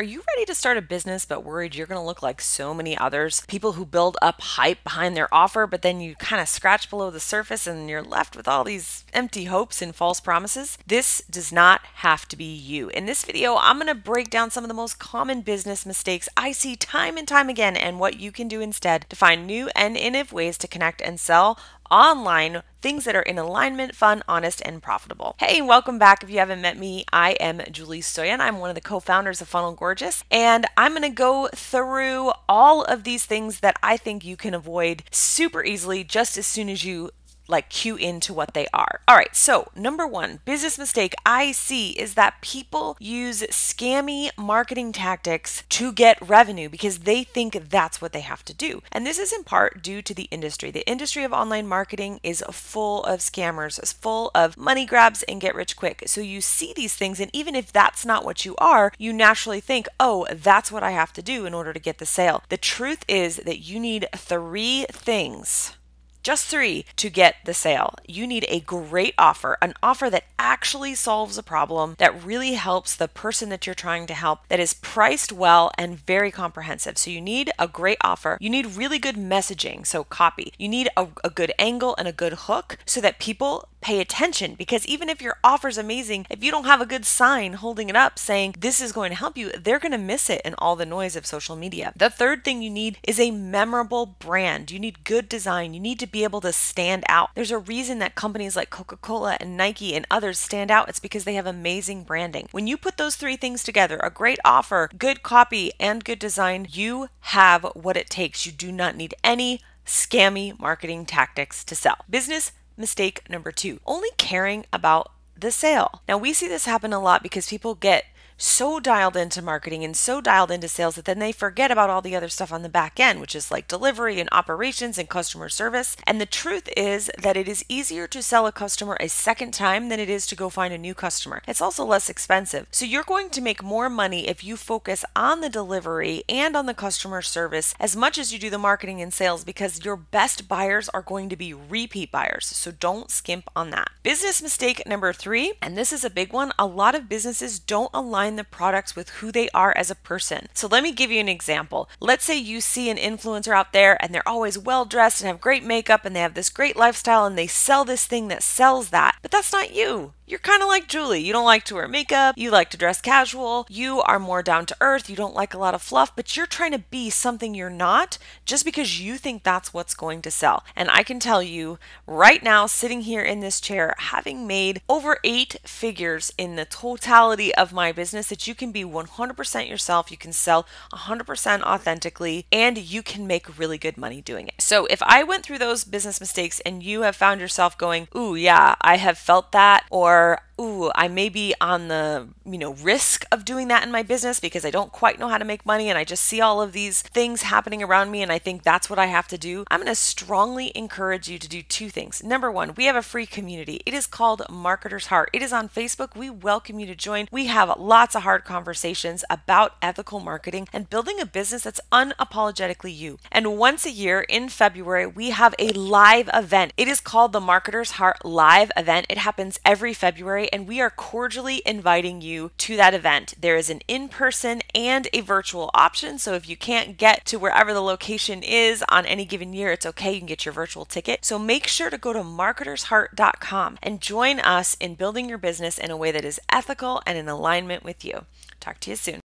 Are you ready to start a business but worried you're going to look like so many others? People who build up hype behind their offer, but then you kind of scratch below the surface and you're left with all these empty hopes and false promises? This does not have to be you. In this video, I'm going to break down some of the most common business mistakes I see time and time again and what you can do instead to find new and innovative ways to connect and sell online, things that are in alignment, fun, honest, and profitable. Hey, welcome back. If you haven't met me, I am Julie Soyan. I'm one of the co-founders of Funnel Gorgeous, and I'm going to go through all of these things that I think you can avoid super easily just as soon as you cue into what they are. All right, so number one business mistake I see is that people use scammy marketing tactics to get revenue because they think that's what they have to do. And this is in part due to the industry. The industry of online marketing is full of scammers, is full of money grabs and get rich quick. So you see these things, and even if that's not what you are, you naturally think, oh, that's what I have to do in order to get the sale. The truth is that you need three things. Just three to get the sale. You need a great offer, an offer that actually solves a problem, that really helps the person that you're trying to help, that is priced well and very comprehensive. So you need a great offer. You need really good messaging, so copy. You need a good angle and a good hook so that people pay attention, because even if your offer's amazing, if you don't have a good sign holding it up saying this is going to help you, they're going to miss it in all the noise of social media. The third thing you need is a memorable brand. You need good design. You need to be able to stand out. There's a reason that companies like Coca-Cola and Nike and others stand out. It's because they have amazing branding. When you put those three things together, a great offer, good copy, and good design, you have what it takes. You do not need any scammy marketing tactics to sell. Business mistake number two, only caring about the sale. Now, we see this happen a lot because people get so dialed into marketing and so dialed into sales that then they forget about all the other stuff on the back end, which is like delivery and operations and customer service. And the truth is that it is easier to sell a customer a second time than it is to go find a new customer. It's also less expensive. So you're going to make more money if you focus on the delivery and on the customer service as much as you do the marketing and sales, because your best buyers are going to be repeat buyers. So don't skimp on that. Business mistake number three, and this is a big one, a lot of businesses don't align the products with who they are as a person. So let me give you an example. Let's say you see an influencer out there and they're always well dressed and have great makeup and they have this great lifestyle and they sell this thing that sells that, but that's not you. You're kind of like Julie. You don't like to wear makeup. You like to dress casual. You are more down to earth. You don't like a lot of fluff, but you're trying to be something you're not just because you think that's what's going to sell. And I can tell you right now, sitting here in this chair, having made over 8 figures in the totality of my business, that you can be 100% yourself. You can sell 100% authentically, and you can make really good money doing it. So if I went through those business mistakes and you have found yourself going, ooh, yeah, I have felt that, or ooh, I may be on the risk of doing that in my business because I don't quite know how to make money and I just see all of these things happening around me and I think that's what I have to do. I'm going to strongly encourage you to do two things. Number one, we have a free community. It is called Marketer's Heart. It is on Facebook. We welcome you to join. We have lots of hard conversations about ethical marketing and building a business that's unapologetically you. And once a year in February, we have a live event. It is called the Marketer's Heart Live Event. It happens every February, and we are cordially inviting you to that event. There is an in-person and a virtual option. So if you can't get to wherever the location is on any given year, it's okay. You can get your virtual ticket. So make sure to go to marketersheart.com and join us in building your business in a way that is ethical and in alignment with you. Talk to you soon.